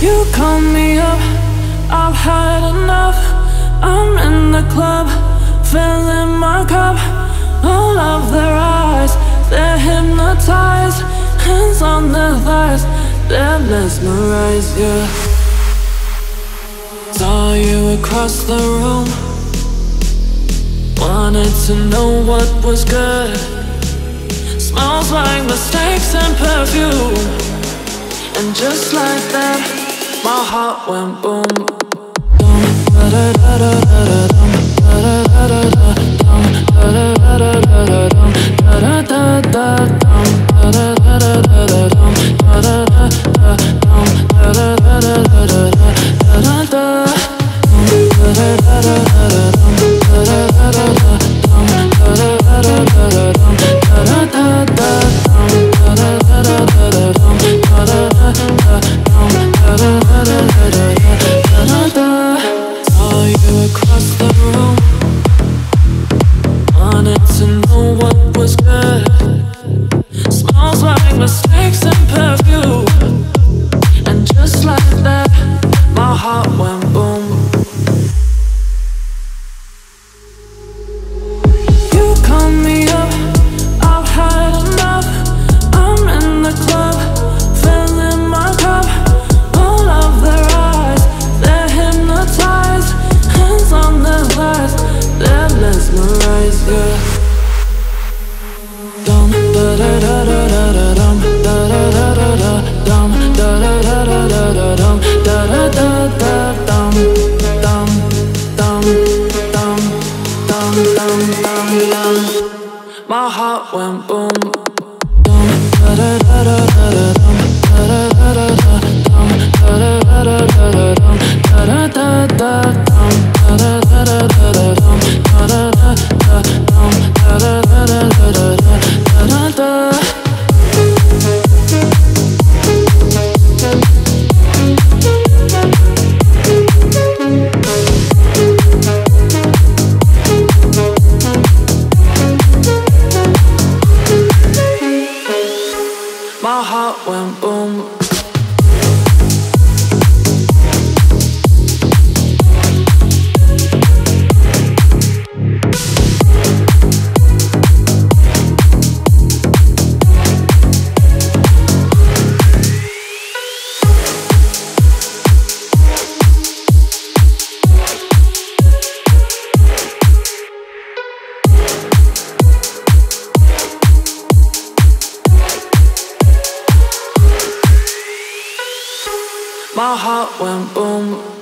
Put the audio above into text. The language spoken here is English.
You call me up, I've had enough. I'm in the club, filling my cup. All of their eyes, they're hypnotized. Hands on their thighs, they're mesmerized, yeah. Saw you across the room, wanted to know what was good. Smells like mistakes and perfume. And just like that, my heart went boom. My heart went boom. My heart went boom. My heart went boom.